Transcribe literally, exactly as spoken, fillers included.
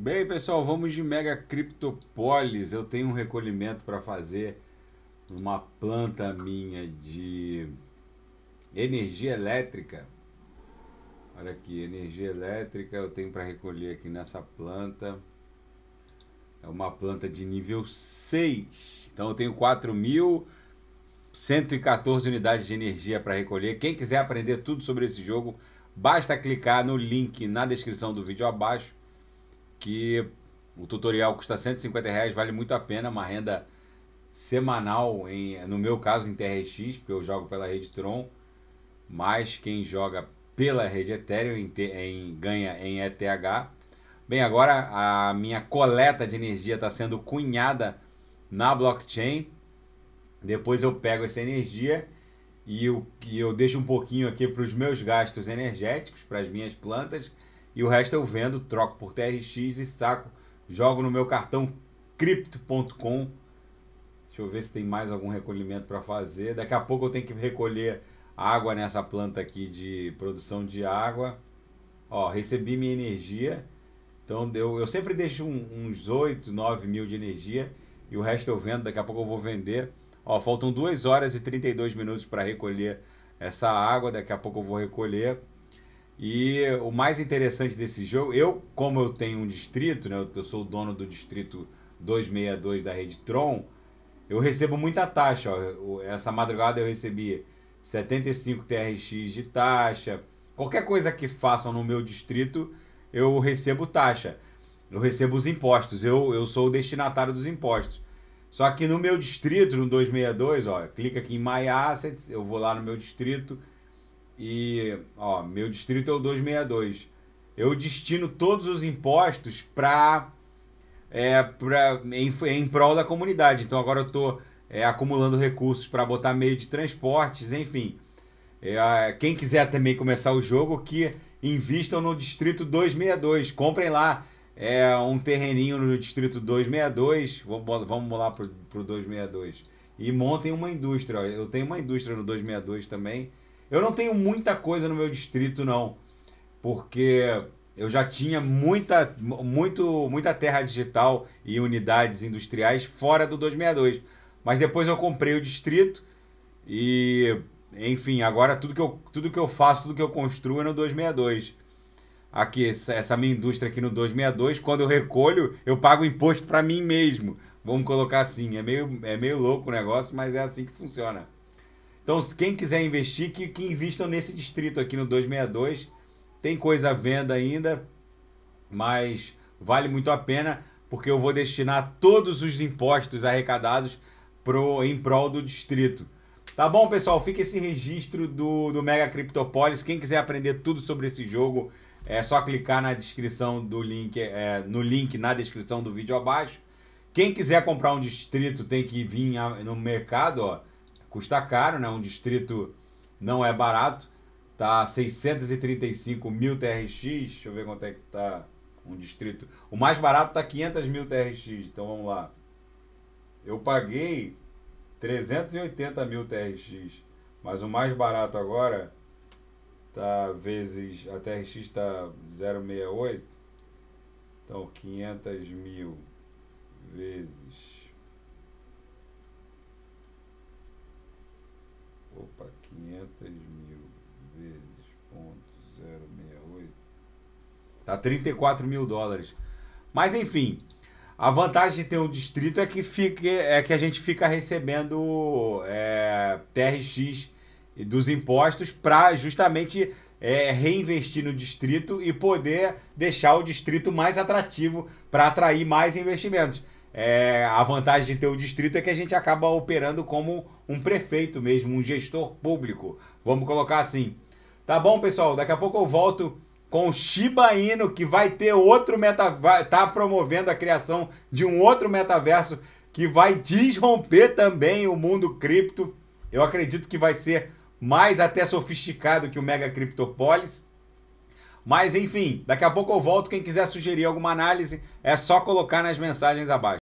Bem, pessoal, vamos de MegaCryptoPolis. Eu tenho um recolhimento para fazer numa planta minha de energia elétrica. Olha aqui, energia elétrica eu tenho para recolher aqui nessa planta. É uma planta de nível seis. Então eu tenho quatro mil cento e quatorze unidades de energia para recolher. Quem quiser aprender tudo sobre esse jogo, basta clicar no link na descrição do vídeo abaixo, que o tutorial custa cento e cinquenta reais, vale muito a pena, uma renda semanal, em, no meu caso em T R X, porque eu jogo pela rede Tron, mas quem joga pela rede Ethereum em, em, ganha em E T H. Bem, agora a minha coleta de energia está sendo cunhada na blockchain. Depois eu pego essa energia e eu, e eu deixo um pouquinho aqui para os meus gastos energéticos, para as minhas plantas, e o resto eu vendo, troco por T R X e saco, jogo no meu cartão cripto ponto com. Deixa eu ver se tem mais algum recolhimento para fazer. Daqui a pouco eu tenho que recolher água nessa planta aqui de produção de água. Ó, recebi minha energia. Então eu, eu sempre deixo um, uns oito, nove mil de energia e o resto eu vendo, daqui a pouco eu vou vender. Ó, faltam duas horas e trinta e dois minutos para recolher essa água, daqui a pouco eu vou recolher. E o mais interessante desse jogo, eu, como eu tenho um distrito, né, eu sou o dono do distrito duzentos e sessenta e dois da rede Tron, eu recebo muita taxa. Ó, essa madrugada eu recebi setenta e cinco T R X de taxa. Qualquer coisa que façam no meu distrito, eu recebo taxa. Eu recebo os impostos, eu, eu sou o destinatário dos impostos. Só que no meu distrito, no duzentos e sessenta e dois, ó, clica aqui em My Assets, eu vou lá no meu distrito e, ó, meu distrito é o duzentos e sessenta e dois. Eu destino todos os impostos para é, para em, em prol da comunidade. Então agora eu tô é, acumulando recursos para botar meio de transportes, enfim. É, quem quiser também começar o jogo, que invistam no distrito duzentos e sessenta e dois, comprem lá. É um terreninho no distrito duzentos e sessenta e dois, vamos, vamos lá para o duzentos e sessenta e dois, e montem uma indústria. Eu tenho uma indústria no duzentos e sessenta e dois também. Eu não tenho muita coisa no meu distrito não, porque eu já tinha muita, muito, muita terra digital e unidades industriais fora do duzentos e sessenta e dois, mas depois eu comprei o distrito e, enfim, agora tudo que eu, tudo que eu faço, tudo que eu construo é no duzentos e sessenta e dois. Aqui, essa minha indústria aqui no duzentos e sessenta e dois, quando eu recolho, eu pago imposto para mim mesmo. Vamos colocar assim, é meio, é meio louco o negócio, mas é assim que funciona. Então, quem quiser investir, que, que invistam nesse distrito aqui no duzentos e sessenta e dois. Tem coisa à venda ainda, mas vale muito a pena, porque eu vou destinar todos os impostos arrecadados pro, em prol do distrito. Tá bom, pessoal? Fica esse registro do, do MegaCryptoPolis. Quem quiser aprender tudo sobre esse jogo, é só clicar na descrição do link, é, no link na descrição do vídeo abaixo. Quem quiser comprar um distrito tem que vir no mercado, ó. Custa caro, né? Um distrito não é barato. Tá seiscentos e trinta e cinco mil T R X. Deixa eu ver quanto é que tá um distrito. O mais barato tá quinhentos mil T R X. Então vamos lá. Eu paguei trezentos e oitenta mil T R X. Mas o mais barato agora... Tá, vezes, a T R X está zero vírgula sessenta e oito, então quinhentos mil vezes, opa, quinhentos mil vezes ponto zero vírgula sessenta e oito, tá trinta e quatro mil dólares, mas enfim, a vantagem de ter um distrito é que, fique, é que a gente fica recebendo é, T R X dos impostos para justamente é, reinvestir no distrito e poder deixar o distrito mais atrativo para atrair mais investimentos. É, a vantagem de ter o distrito é que a gente acaba operando como um prefeito mesmo, um gestor público. Vamos colocar assim. Tá bom, pessoal? Daqui a pouco eu volto com o Shiba Inu, que vai ter outro meta... tá promovendo a criação de um outro metaverso que vai desromper também o mundo cripto. Eu acredito que vai ser... mais até sofisticado que o MegaCryptoPolis. Mas enfim, daqui a pouco eu volto. Quem quiser sugerir alguma análise, é só colocar nas mensagens abaixo.